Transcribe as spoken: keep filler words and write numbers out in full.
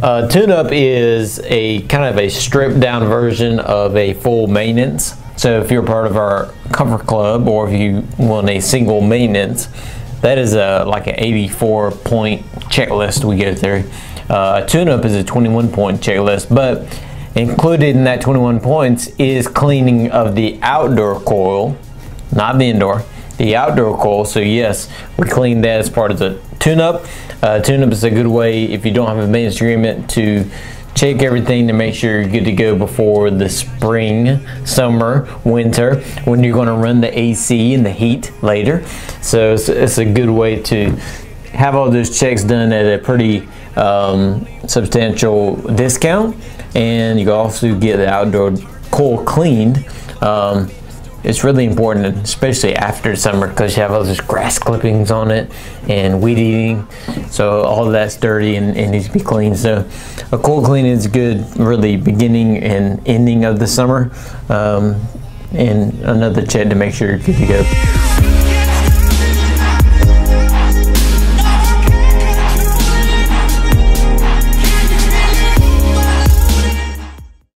Uh, tune-up is a kind of a stripped down version of a full maintenance. So if you're part of our comfort club, or if you want a single maintenance, that is a, like an eighty-four point checklist we go through. Uh, tune-up is a twenty-one point checklist, but included in that twenty-one points is cleaning of the outdoor coil, not the indoor, the outdoor coil. So yes, we clean that as part of the tune-up. Uh, tune-up is a good way, if you don't have a maintenance agreement, to check everything to make sure you're good to go before the spring, summer, winter, when you're going to run the A C and the heat later. So it's, it's a good way to have all those checks done at a pretty um, substantial discount, and you can also get the outdoor coil cleaned. Um, It's really important, especially after summer, because you have all those grass clippings on it and weed eating. So all that's dirty and, and needs to be cleaned. So a coil clean is good, really beginning and ending of the summer. Um, and another check to make sure you're good to go.